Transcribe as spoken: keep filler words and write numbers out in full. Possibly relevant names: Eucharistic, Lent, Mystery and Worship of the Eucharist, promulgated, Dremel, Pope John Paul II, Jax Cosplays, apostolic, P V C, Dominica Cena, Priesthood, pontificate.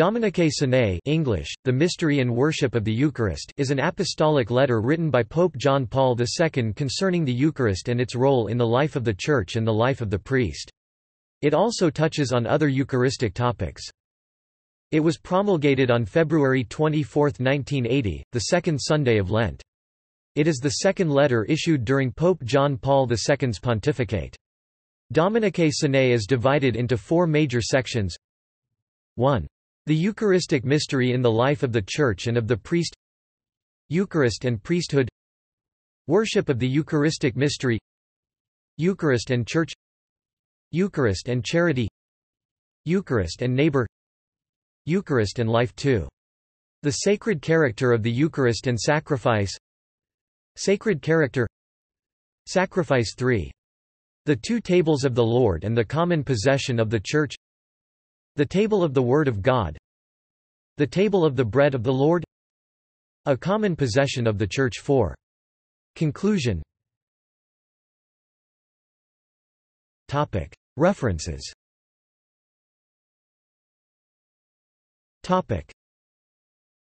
Dominicae Cenae (English: The Mystery and Worship of the Eucharist) is an apostolic letter written by Pope John Paul the Second concerning the Eucharist and its role in the life of the Church and the life of the priest. It also touches on other Eucharistic topics. It was promulgated on February twenty-fourth, nineteen eighty, the second Sunday of Lent. It is the second letter issued during Pope John Paul the Second's pontificate. Dominicae Cenae is divided into four major sections. one. The Eucharistic mystery in the life of the Church and of the priest. Eucharist and priesthood. Worship of the Eucharistic mystery. Eucharist and Church. Eucharist and charity. Eucharist and neighbor. Eucharist and life. two. The sacred character of the Eucharist and sacrifice. Sacred character. Sacrifice. three. The two tables of the Lord and the common possession of the Church. The table of the Word of God. The table of the bread of the Lord. A common possession of the Church. four. Conclusion. Topic. References. Topic.